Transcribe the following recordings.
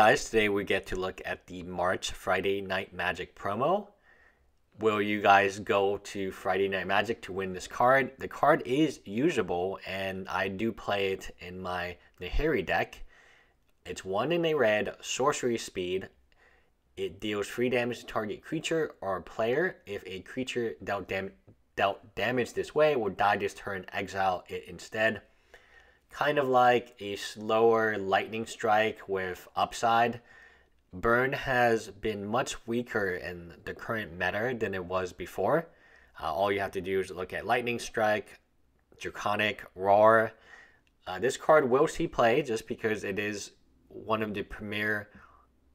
guys, today we get to look at the March Friday Night Magic promo. Will you guys go to Friday Night Magic to win this card? The card is usable, and I do play it in my Nahiri deck. It's 1 in a red, sorcery speed. It deals 3 damage to target creature or player. If a creature dealt damage this way, will die this turn, exile it instead. Kind of like a slower lightning strike with upside. Burn has been much weaker in the current meta than it was before. All you have to do is look at lightning strike, draconic roar. This card will see play just because it is one of the premier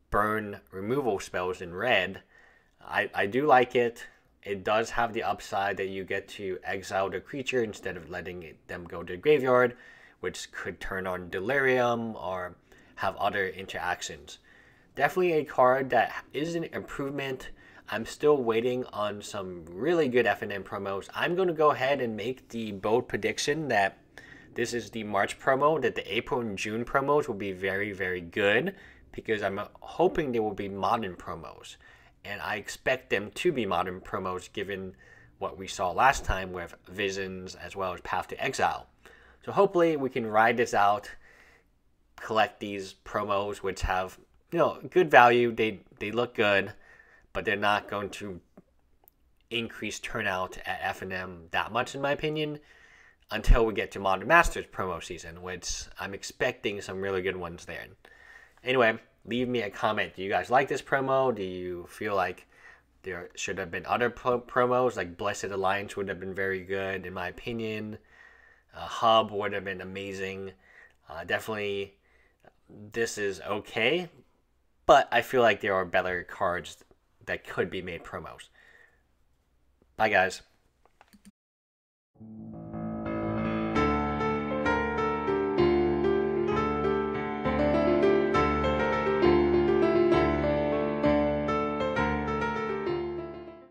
burn removal spells in red. I do like it. It does have the upside that you get to exile the creature instead of letting them go to the graveyard, which could turn on delirium or have other interactions. Definitely a card that is an improvement. I'm still waiting on some really good FNM promos. I'm going to go ahead and make the bold prediction that this is the March promo, that the April and June promos will be very, very good, because I'm hoping they will be modern promos. And I expect them to be modern promos given what we saw last time with Visions as well as Path to Exile. So hopefully we can ride this out, collect these promos which have, you know, good value. They look good, but they're not going to increase turnout at FNM that much, in my opinion, until we get to Modern Masters promo season, which I'm expecting some really good ones there. Anyway, leave me a comment. Do you guys like this promo? Do you feel like there should have been other promos? Like Blessed Alliance would have been very good, in my opinion. Hub would have been amazing. Definitely this is okay, but I feel like there are better cards that could be made promos. Bye guys.